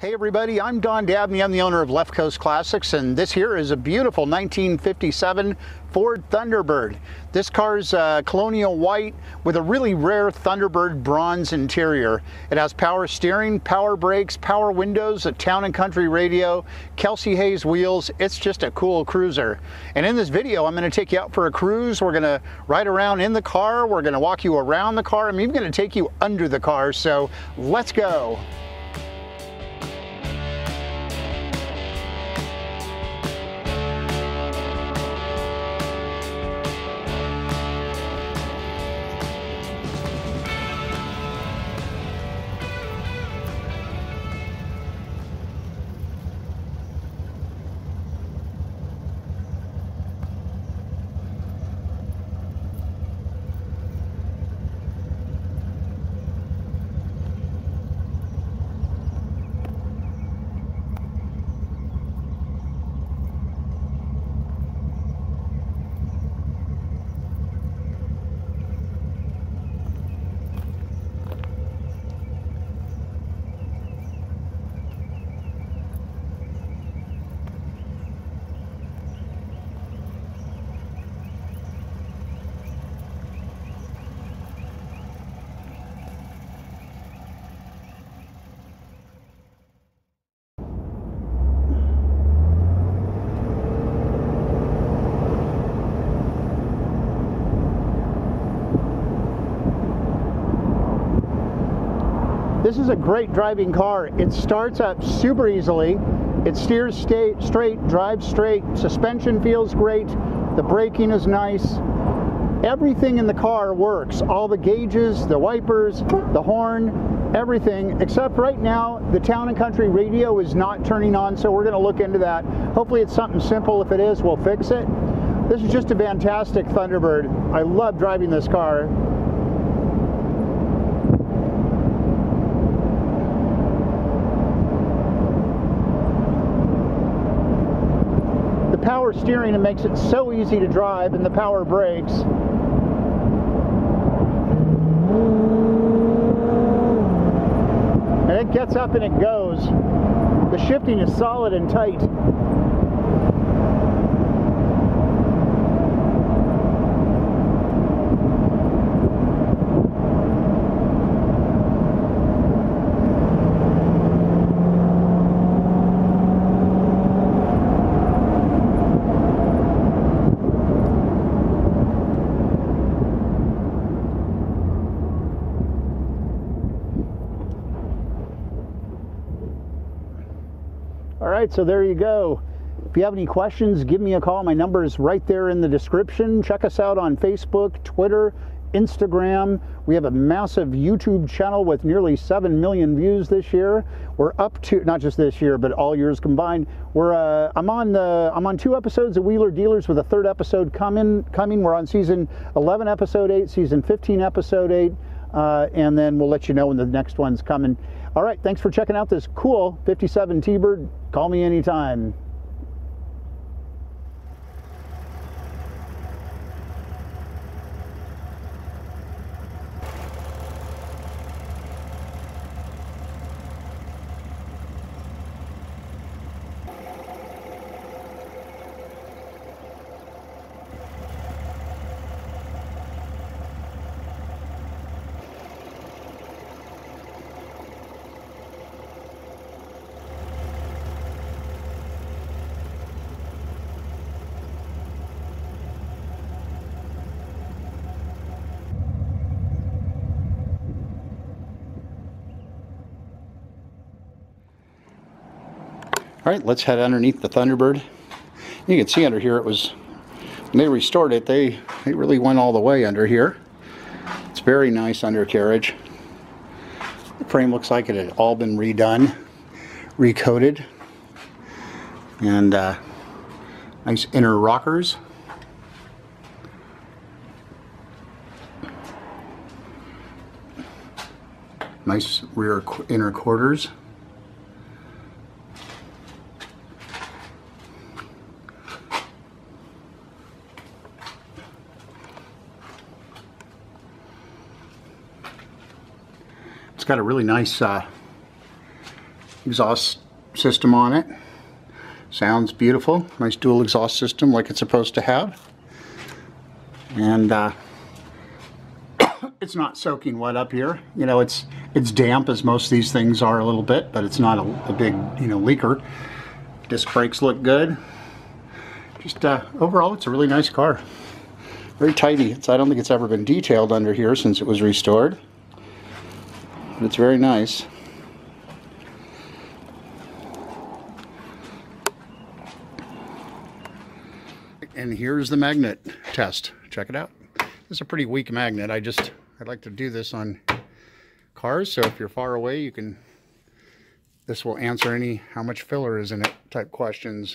Hey everybody, I'm Don Dabney. I'm the owner of Left Coast Classics, and this here is a beautiful 1957 Ford Thunderbird. This car's Colonial White with a really rare Thunderbird Bronze interior. It has power steering, power brakes, power windows, a Town and Country radio, Kelsey Hayes wheels. It's just a cool cruiser. And in this video, I'm going to take you out for a cruise. We're going to ride around in the car. We're going to walk you around the car. I'm even going to take you under the car. So let's go. This is a great driving car. It starts up super easily. It steers straight, drives straight. Suspension feels great. The braking is nice. Everything in the car works. All the gauges, the wipers, the horn, everything. Except right now, the Town and Country radio is not turning on, so we're going to look into that. Hopefully it's something simple. If it is, we'll fix it. This is just a fantastic Thunderbird. I love driving this car. Power steering, it makes it so easy to drive, and the power brakes. And it gets up and it goes. The shifting is solid and tight. Alright, so there you go. If you have any questions, give me a call. My number is right there in the description. Check us out on Facebook, Twitter, Instagram. We have a massive YouTube channel with nearly 7 million views this year. We're up to, not just this year, but all years combined. We're I'm on 2 episodes of Wheeler Dealers with a 3rd episode coming. We're on season 11, episode 8, season 15, episode 8. And then we'll let you know when the next one's coming. All right, thanks for checking out this cool 57 T-Bird. Call me anytime. All right, let's head underneath the Thunderbird. You can see under here, it was, when they restored it, they really went all the way under here. It's very nice undercarriage. The frame looks like it had all been redone, recoated, and nice inner rockers. Nice rear inner quarters. Got a really nice exhaust system on it. Sounds beautiful. Nice dual exhaust system like it's supposed to have. And it's not soaking wet up here. You know, it's damp, as most of these things are a little bit, but it's not a big, you know, leaker. Disc brakes look good. Just overall, it's a really nice car. Very tidy. I don't think it's ever been detailed under here since it was restored. But it's very nice. And here's the magnet test. Check it out. This is a pretty weak magnet. I'd like to do this on cars, so if you're far away, this will answer any how much filler is in it type questions.